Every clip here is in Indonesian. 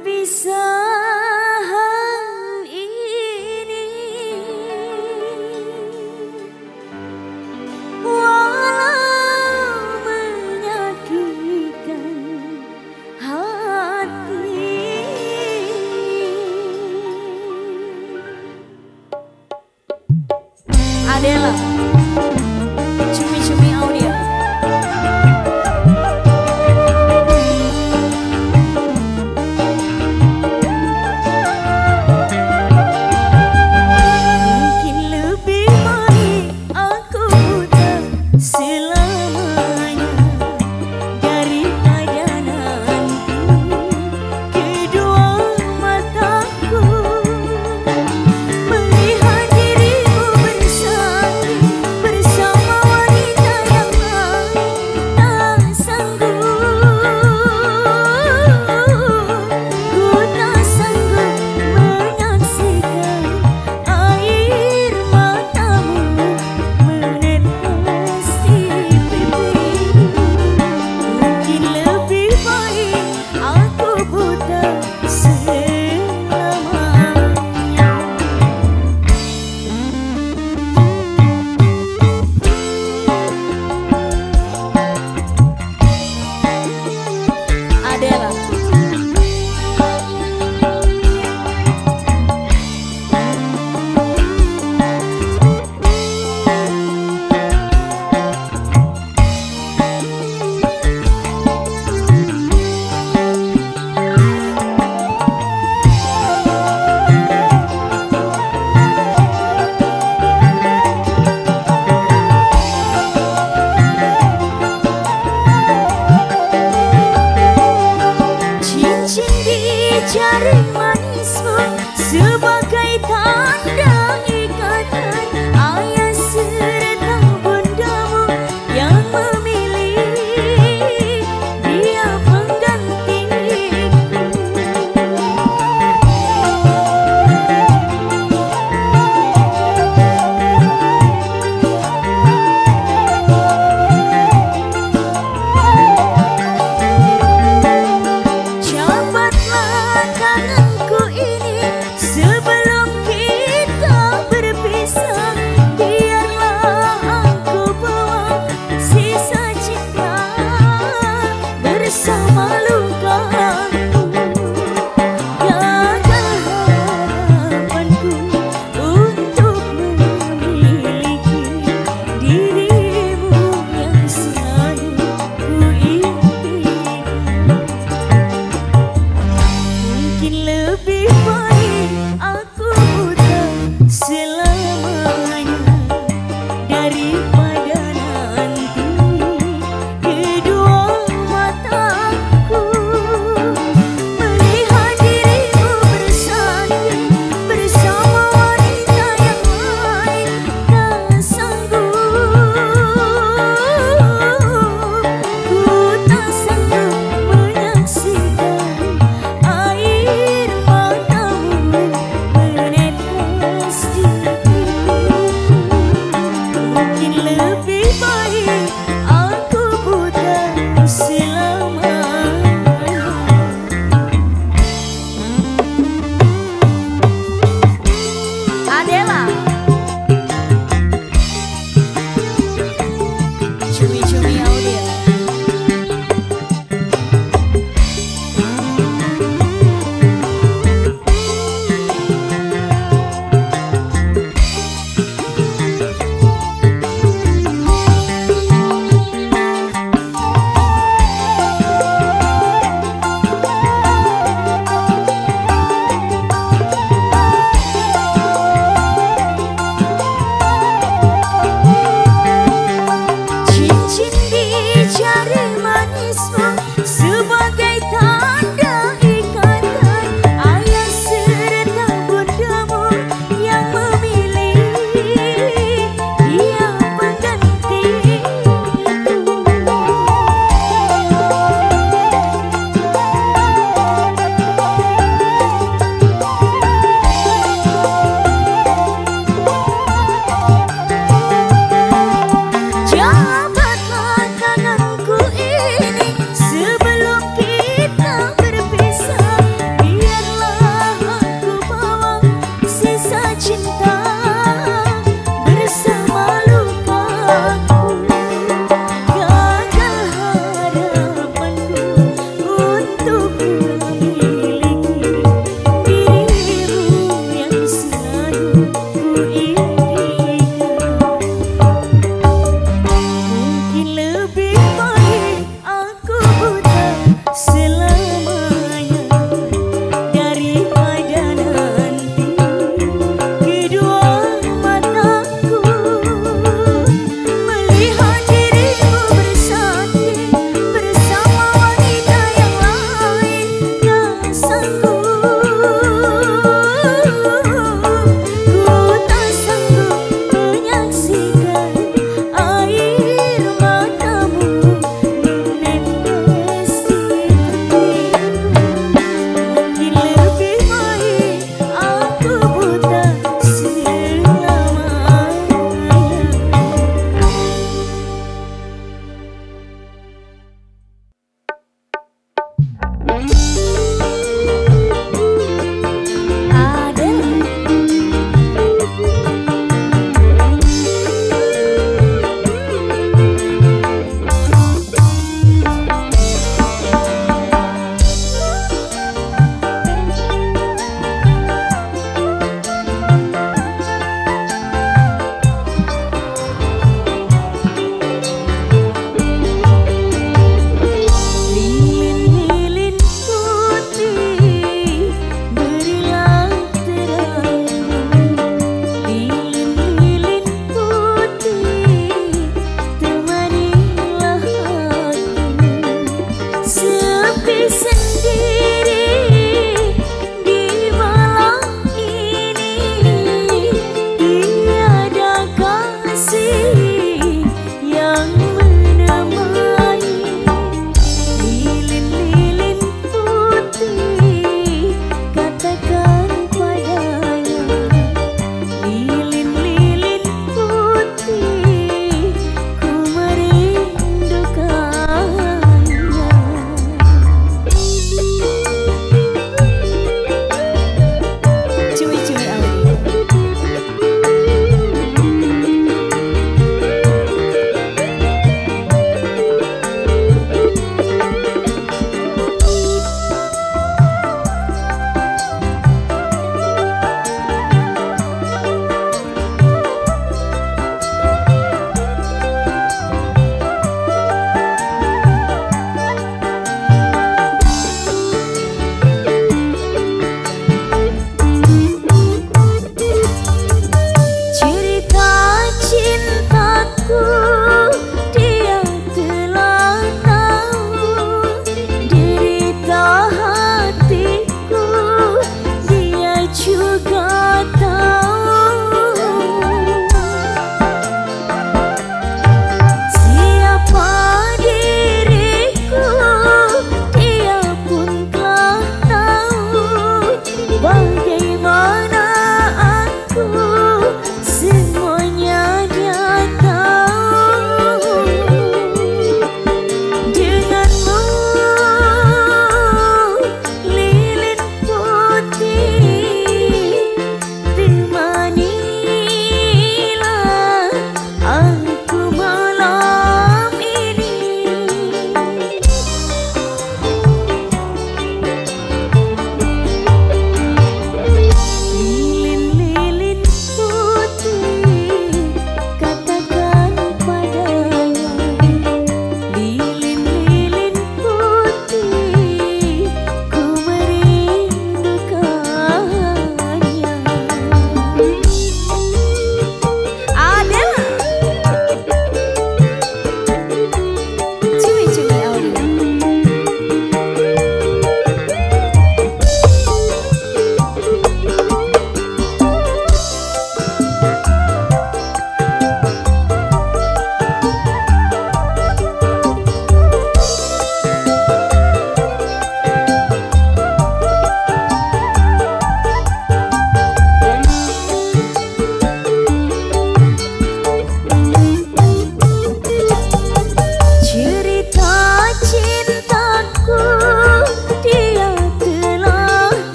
perpisahan ini, walau menyakitkan hati, Adela, cumi-cumi audio. Jari manismu sebagai tanda ikatan ayah serta bundamu yang memilih dia penggantimu. Mungkin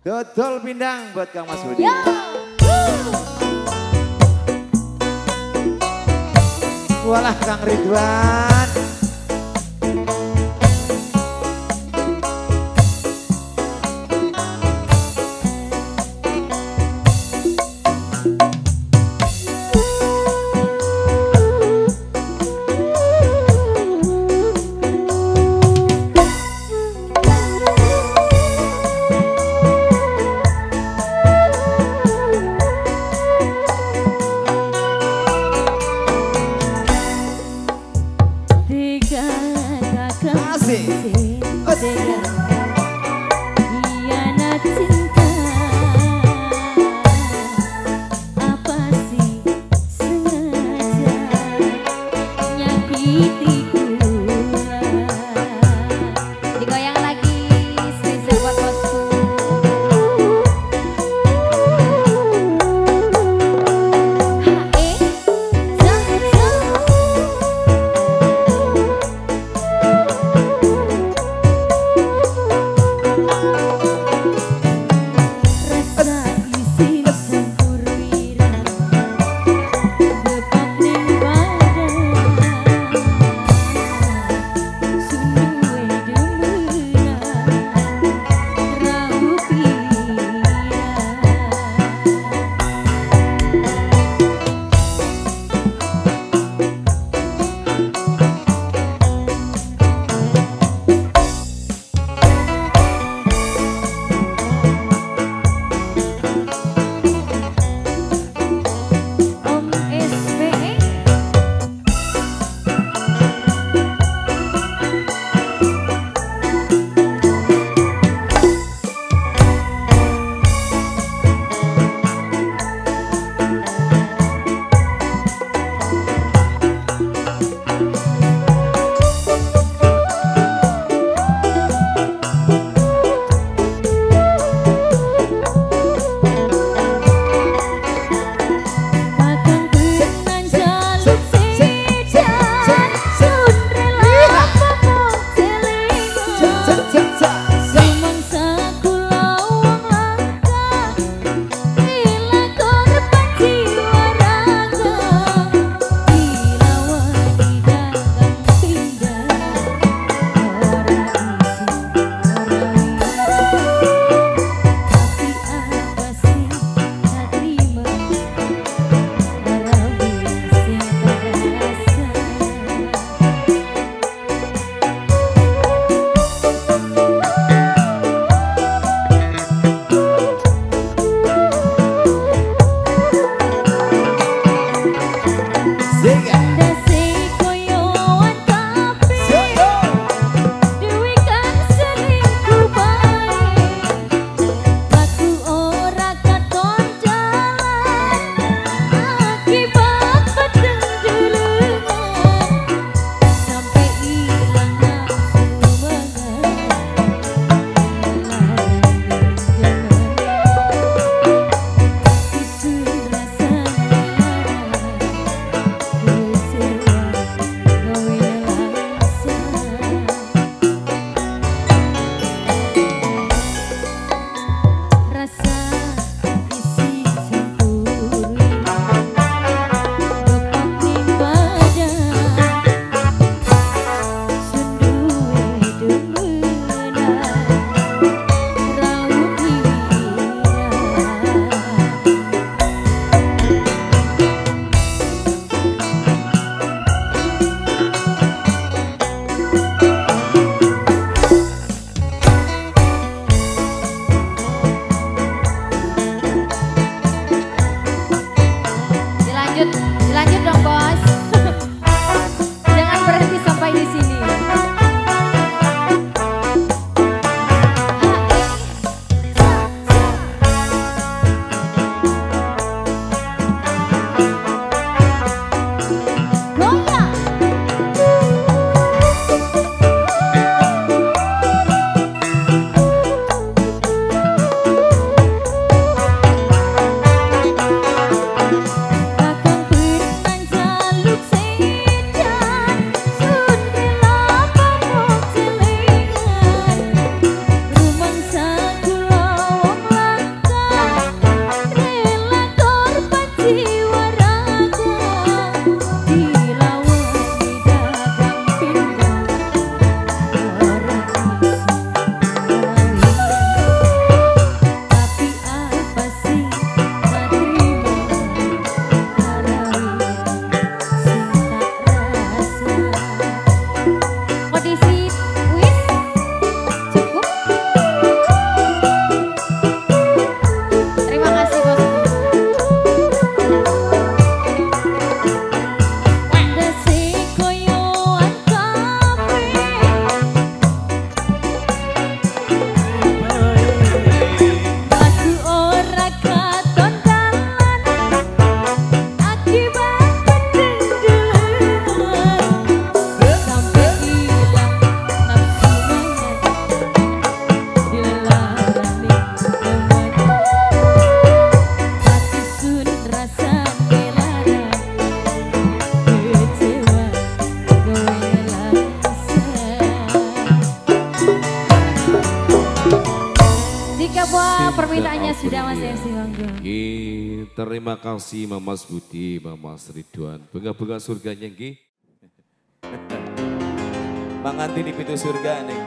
Dodol pindang buat Kang Mas Budi. Walah Kang Ridwan. Lanjut dong bos, jangan berhenti sampai di sini. Goyang. sudah Mas Ersi Manggung. Terima kasih Mas Budi, Mas Ridwan. Bengah-bengah surganya nggih. Manganti di pintu surga nih.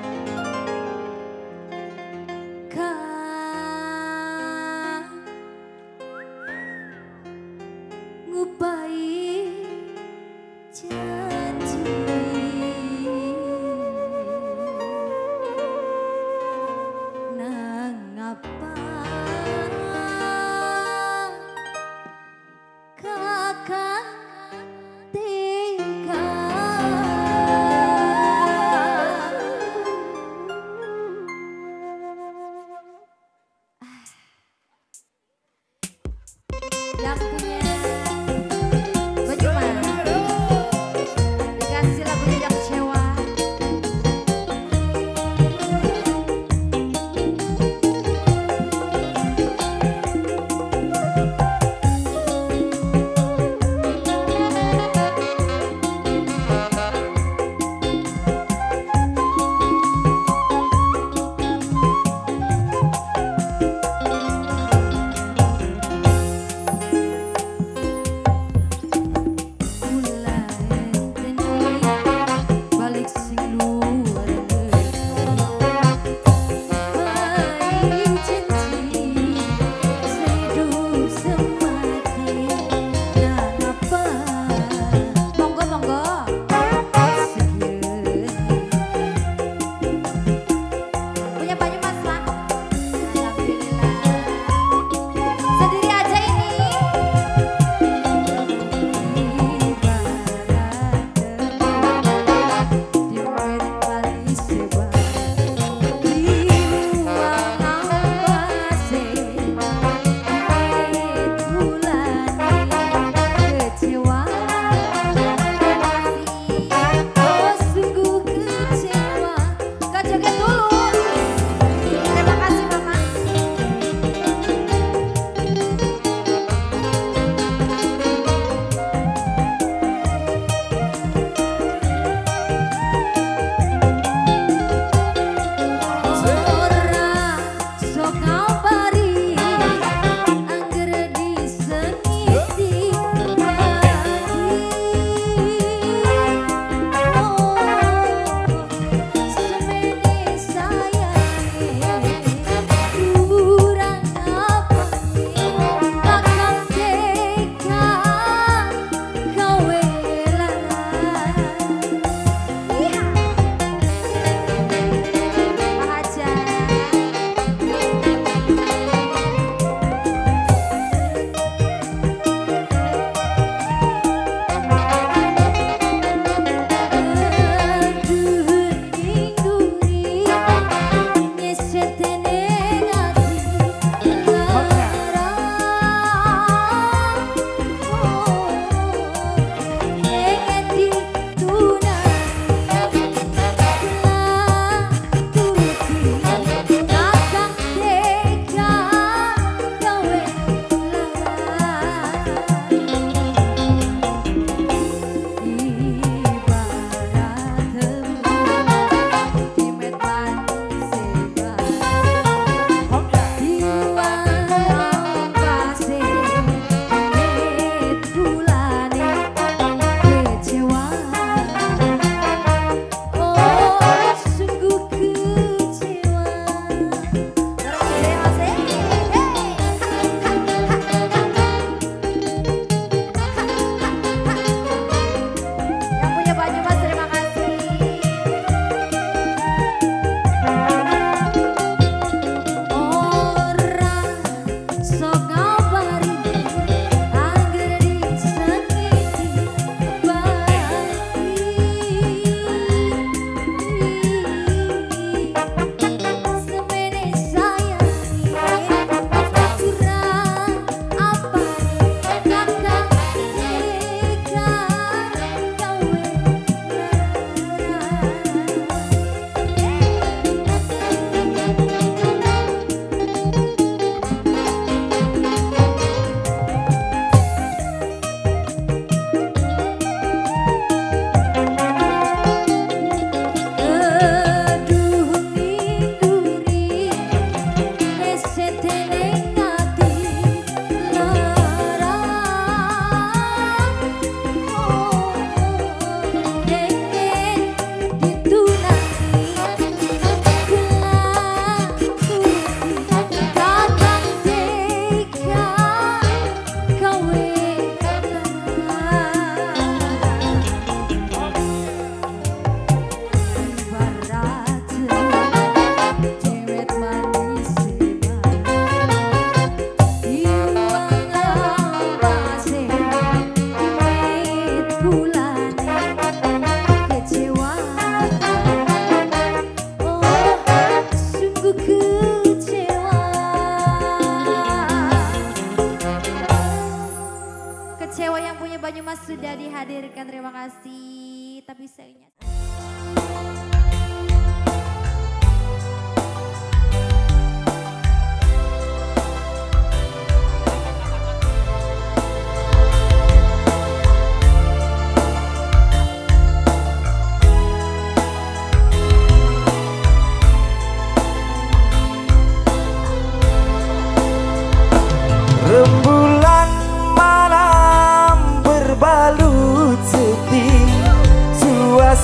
Banyumas sudah dihadirkan, terima kasih. Tapi sayangnya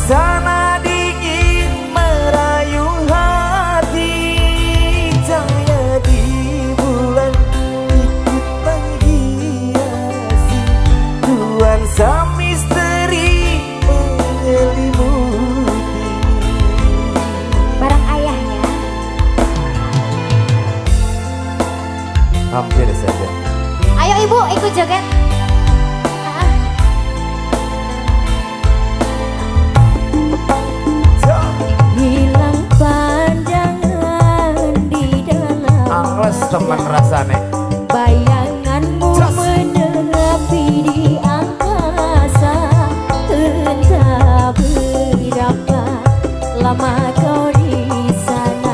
sana dingin merayu hati, cahaya di bulan ikut menghiasi, nuansa misteri menyelimuti barang ayahnya. Hampir saja. Ayo ibu ikut joget. Teman rasane bayanganmu menenapi di angkasa, entah berapa lama kau di sana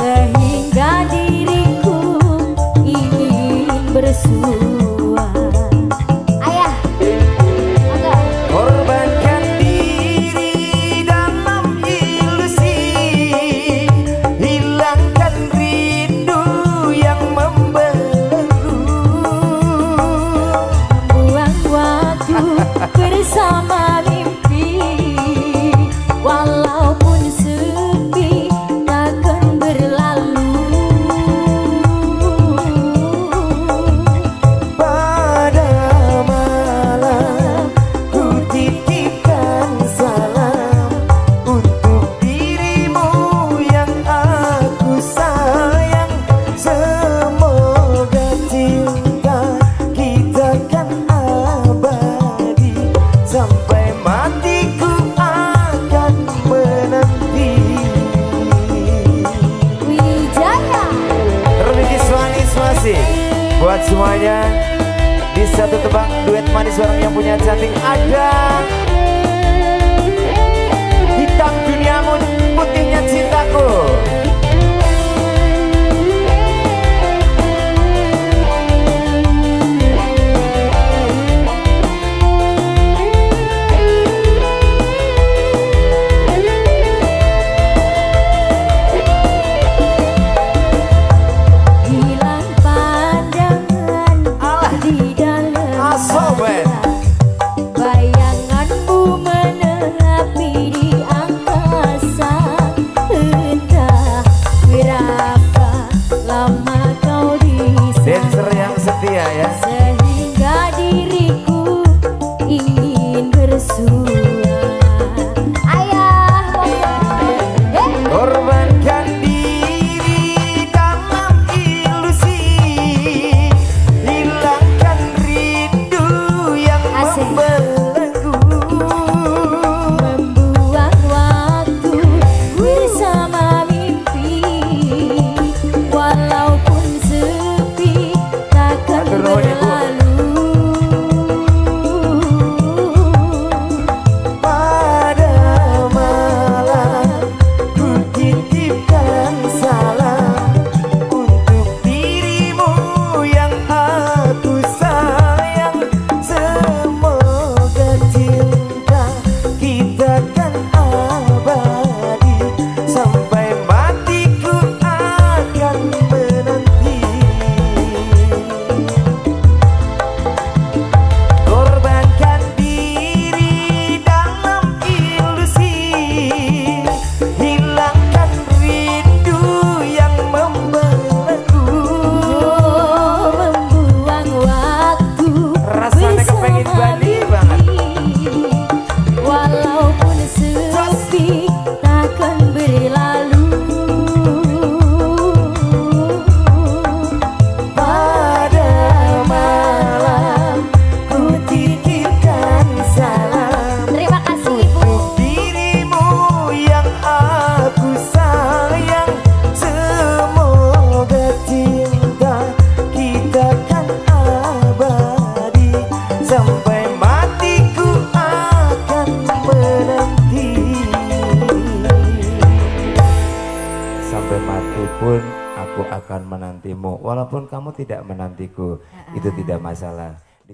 sehingga diriku ingin bersua. Ayah, korbankan diri dalam ilusi, hilangkan rindu yang membelenggu, buang waktu bersama mimpi, walaupun sepi takkan berlalu. Pada malam ku titipkan salam untuk dirimu yang aku sayang. Buat semuanya di satu tebak duet manis bareng yang punya cantik ada hitam duniamu putihnya cintaku. Bayanganmu menenapi di angkasa, entah walaupun kamu tidak menantiku, itu tidak masalah.